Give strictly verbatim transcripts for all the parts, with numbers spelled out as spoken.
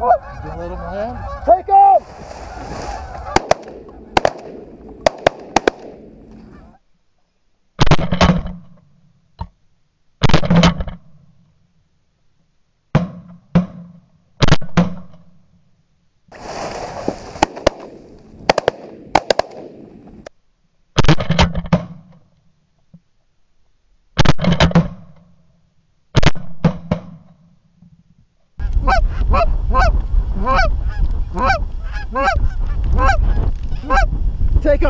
You let him land? Take Take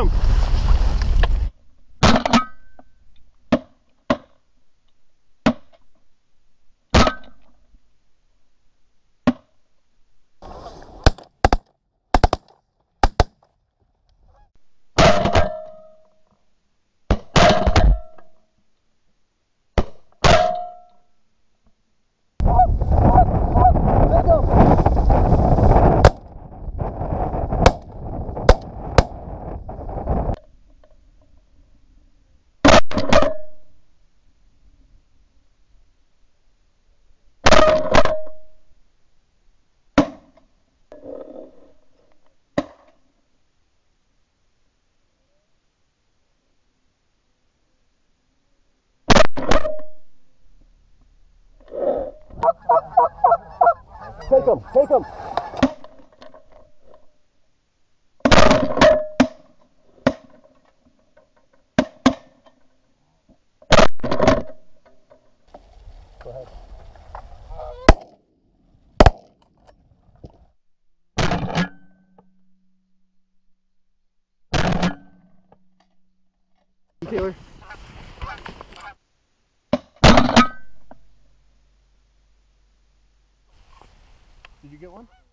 him! Take him, take him. Go ahead. Taylor. Did you get one?